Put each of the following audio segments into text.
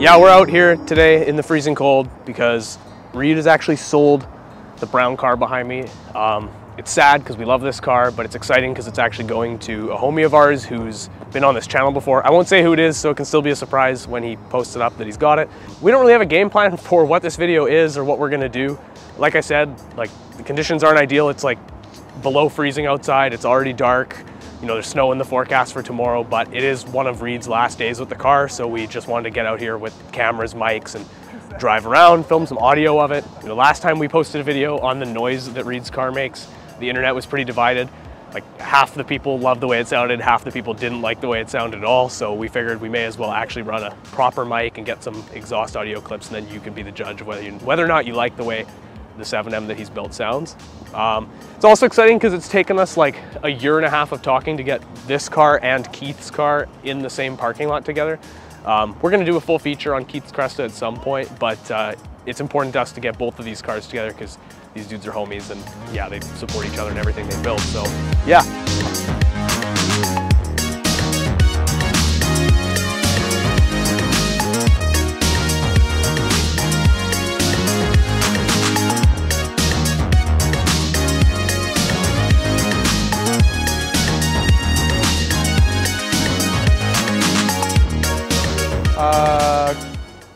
Yeah, we're out here today in the freezing cold because Reed has actually sold the brown car behind me. It's sad because we love this car, but it's exciting because it's actually going to a homie of ours who's been on this channel before. I won't say who it is, so it can still be a surprise when he posts it up that he's got it. We don't really have a game plan for what this video is or what we're gonna do. Like I said, like the conditions aren't ideal. It's like below freezing outside, it's already dark. You know, there's snow in the forecast for tomorrow, but it is one of Reed's last days with the car, so we just wanted to get out here with cameras, mics, and drive around, film some audio of it. You know, last time we posted a video on the noise that Reed's car makes, the internet was pretty divided. Like half the people loved the way it sounded, half the people didn't like the way it sounded at all, so we figured we may as well actually run a proper mic and get some exhaust audio clips, and then you can be the judge of whether or not you like the way the 7M that he's built sounds. It's also exciting because it's taken us like a year and a half of talking to get this car and Keith's car in the same parking lot together. We're gonna do a full feature on Keith's Cresta at some point, but it's important to us to get both of these cars together because these dudes are homies and yeah, they support each other in everything they build, so yeah.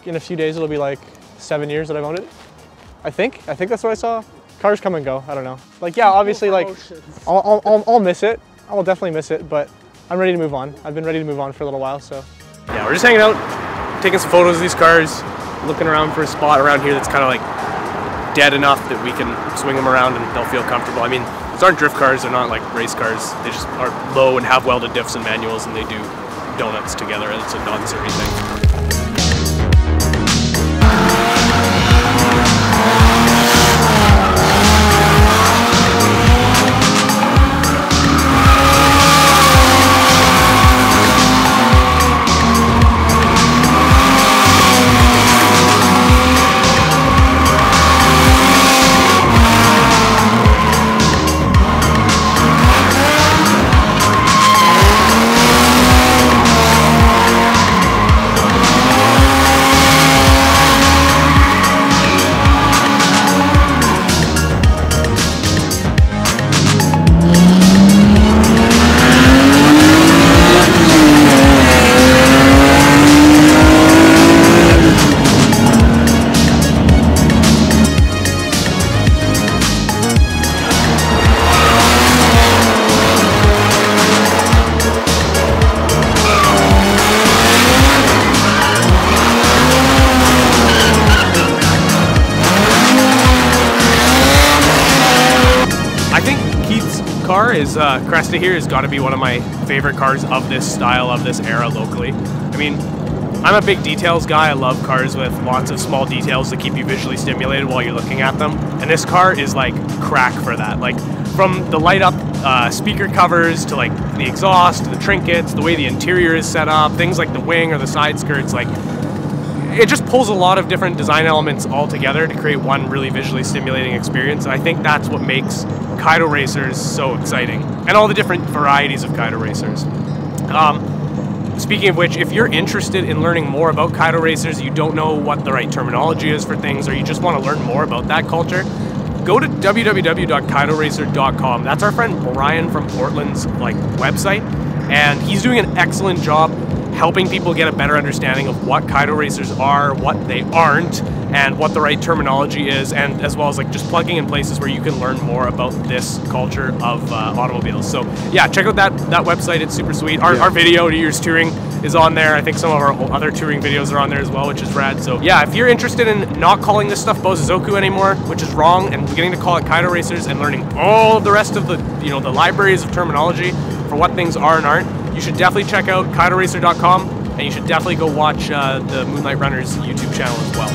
In a few days, it'll be like 7 years that I've owned it. I think that's what I saw. Cars come and go, I don't know. Like, yeah, obviously, like, I'll miss it. I will definitely miss it, but I'm ready to move on. I've been ready to move on for a little while, so. Yeah, we're just hanging out, taking some photos of these cars, looking around for a spot around here that's kind of like dead enough that we can swing them around and they'll feel comfortable. I mean, these aren't drift cars, they're not like race cars. They just are low and have welded diffs and manuals, and they do donuts together. It's a Nonsuri thing. Is Cresta here has got to be one of my favorite cars of this style, of this era locally. I mean, I'm a big details guy. I love cars with lots of small details that keep you visually stimulated while you're looking at them. And this car is like crack for that. Like from the light up speaker covers to like the exhaust, to the trinkets, the way the interior is set up, things like the wing or the side skirts, like it just pulls a lot of different design elements all together to create one really visually stimulating experience. And I think that's what makes Kaido racers so exciting, and all the different varieties of Kaido racers. Speaking of which, if you're interested in learning more about Kaido racers, you don't know what the right terminology is for things, or you just want to learn more about that culture, go to www.kaidoracer.com. That's our friend Brian from Portland's like website, and he's doing an excellent job helping people get a better understanding of what Kaido racers are, what they aren't, and what the right terminology is, and as well as like just plugging in places where you can learn more about this culture of automobiles. So yeah, check out that website, it's super sweet. Our video to yours touring is on there. I think some of our other touring videos are on there as well, which is rad. So yeah, if you're interested in not calling this stuff Bōsōzoku anymore, which is wrong, and beginning to call it Kaido racers and learning all the rest of the, you know, the libraries of terminology for what things are and aren't, you should definitely check out kaidoracer.com, and you should definitely go watch the Moonlight Runners YouTube channel as well.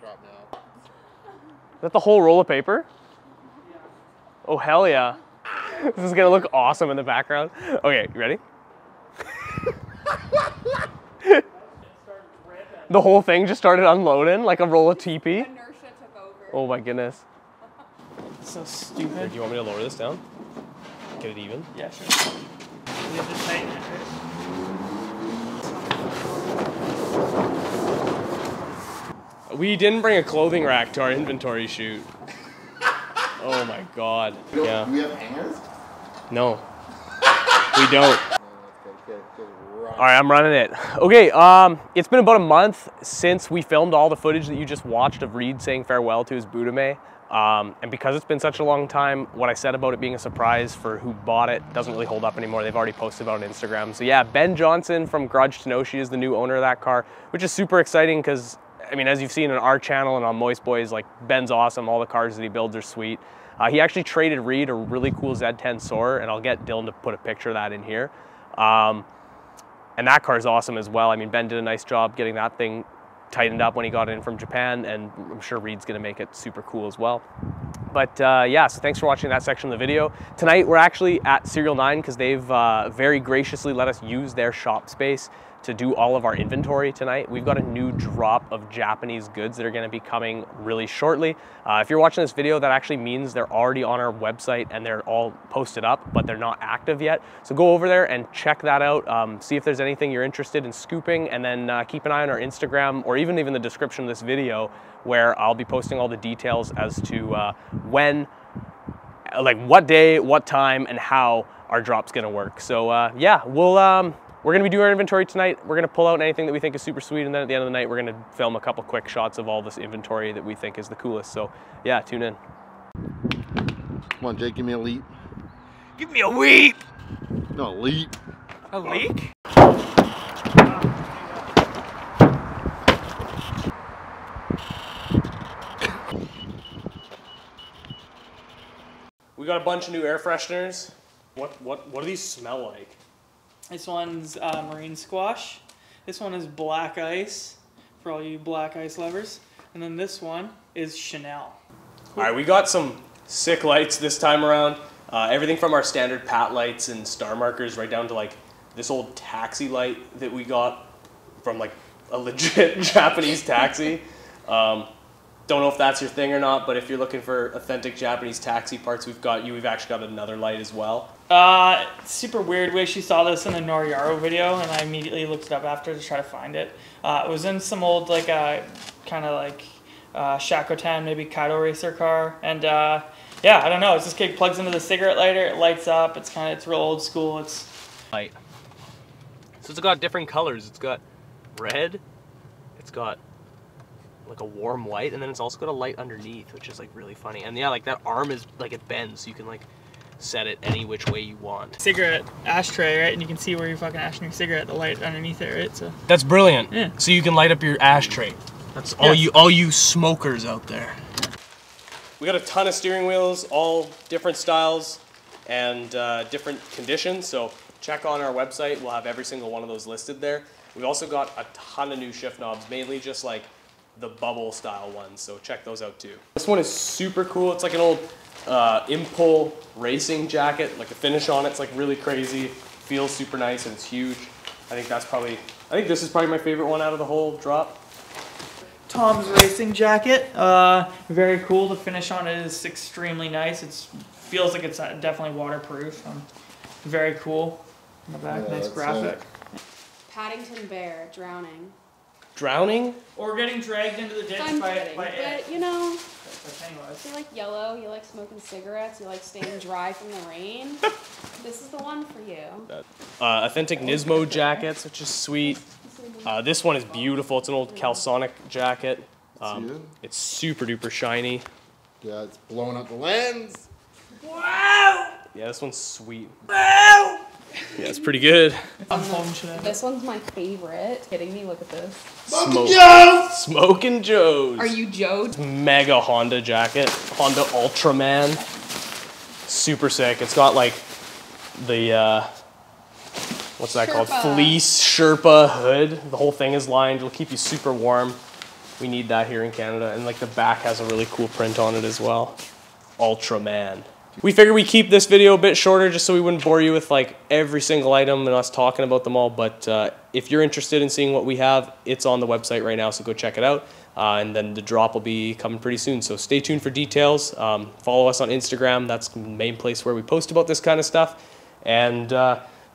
backdrop now. Is that the whole roll of paper? Yeah. Oh, hell yeah. This is gonna look awesome in the background. Okay, you ready? The whole thing just started unloading like a roll of teepee. Inertia took over. Oh my goodness. That's so stupid. Here, do you want me to lower this down? Get it even? Yeah, sure. You have to tighten it first. We didn't bring a clothing rack to our inventory shoot. Oh my god. Yeah. Do we have hangers? No. We don't. All right, I'm running it. Okay, it's been about a month since we filmed all the footage that you just watched of Reed saying farewell to his Butame. And because it's been such a long time, what I said about it being a surprise for who bought it doesn't really hold up anymore. They've already posted about it on Instagram. So yeah, Ben Johnson from Garage Tanoshi is the new owner of that car, which is super exciting because, I mean, as you've seen on our channel and on Moist Boys, like, Ben's awesome. All the cars that he builds are sweet. He actually traded Reed a really cool Z10 Soarer, and I'll get Dylan to put a picture of that in here. And that car is awesome as well. I mean, Ben did a nice job getting that thing tightened up when he got it in from Japan, and I'm sure Reed's gonna make it super cool as well. But yeah, so thanks for watching that section of the video. Tonight, we're actually at Serial 9 because they've very graciously let us use their shop space to do all of our inventory tonight. We've got a new drop of Japanese goods that are gonna be coming really shortly. If you're watching this video, that actually means they're already on our website and they're all posted up, but they're not active yet. So go over there and check that out. See if there's anything you're interested in scooping, and then keep an eye on our Instagram or even the description of this video, where I'll be posting all the details as to when, like what day, what time, and how our drop's gonna work. So yeah, we'll, we're gonna be doing our inventory tonight. We're gonna pull out anything that we think is super sweet, and then at the end of the night, we're gonna film a couple quick shots of all this inventory that we think is the coolest. So yeah, tune in. Come on, Jake, give me a leap. Give me a weep! No, a leap. A leak? We got a bunch of new air fresheners. What do these smell like? This one's marine squash. This one is black ice, for all you black ice lovers. And then this one is Chanel. All right, we got some sick lights this time around. Everything from our standard pat lights and star markers right down to like this old taxi light that we got from like a legit Japanese taxi. Don't know if that's your thing or not, but if you're looking for authentic Japanese taxi parts, we've actually got another light as well. Super weird way. She saw this in the Noriyaro video, and I immediately looked it up after to try to find it. It was in some old, like, kind of like Shakotan, maybe Kaido racer car. And yeah, I don't know. It's this kid plugs into the cigarette lighter, it lights up. It's kind of, it's real old school. It's light. So it's got different colors. It's got red. It's got like a warm white, and then it's also got a light underneath, which is like really funny. And yeah, like that arm is like, it bends, so you can like set it any which way you want. Cigarette ashtray, right? And you can see where you're fucking ashing your cigarette, the light underneath it, right? So that's brilliant. Yeah. So you can light up your ashtray. That's all, yes. all you smokers out there. Yeah. We got a ton of steering wheels, all different styles and different conditions. So check on our website. We'll have every single one of those listed there. We've also got a ton of new shift knobs, mainly just like the bubble style ones. So check those out too. This one is super cool. It's like an old Impul racing jacket, like the finish on it's like really crazy, feels super nice, and it's huge. I think this is probably my favorite one out of the whole drop. Tom's racing jacket, very cool. The finish on it is extremely nice. It feels like it's definitely waterproof. Very cool. In the back, yeah, nice graphic. Sick. Paddington Bear, drowning. Drowning? Or getting dragged into the ditch by it. You know, you like yellow, you like smoking cigarettes, you like staying dry from the rain. This is the one for you. Authentic Nismo jackets, which is sweet. This one is beautiful. It's an old Calsonic jacket. It's super duper shiny. Yeah, it's blowing up the lens. Wow! Yeah, this one's sweet. Wow! Yeah, it's pretty good. This one's my favorite. Kidding me? Look at this. Smoking Joe's! Smoking Joe's. Are you Joe? Mega Honda jacket. Honda Ultraman. Super sick. It's got like the, what's that called? Fleece Sherpa hood. The whole thing is lined. It'll keep you super warm. We need that here in Canada. And like the back has a really cool print on it as well. Ultraman. We figured we keep this video a bit shorter just so we wouldn't bore you with like every single item and us talking about them all. But if you're interested in seeing what we have, it's on the website right now, so go check it out. And then the drop will be coming pretty soon, so stay tuned for details. Follow us on Instagram. That's the main place where we post about this kind of stuff. And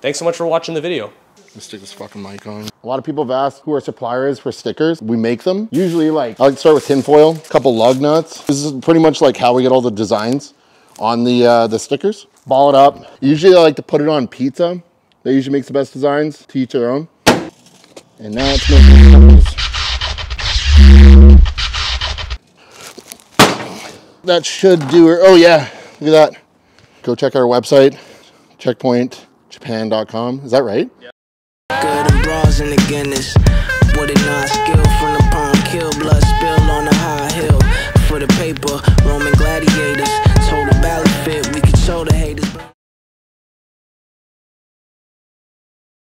thanks so much for watching the video. Let's stick this fucking mic on. A lot of people have asked who our supplier is for stickers. We make them. Usually, like, I like to start with tinfoil, a couple lug nuts. This is pretty much like how we get all the designs on the stickers. Ball it up. Usually I like to put it on pizza. They usually make the best designs, to each their own. And now it's making numbers. That should do her. Oh yeah, look at that. Go check our website, checkpointjapan.com. Is that right? Yeah. Good and bras in the Guinness. What a nice skill from the palm, kill blood spill on a high hill. For the paper, Roman gladiators.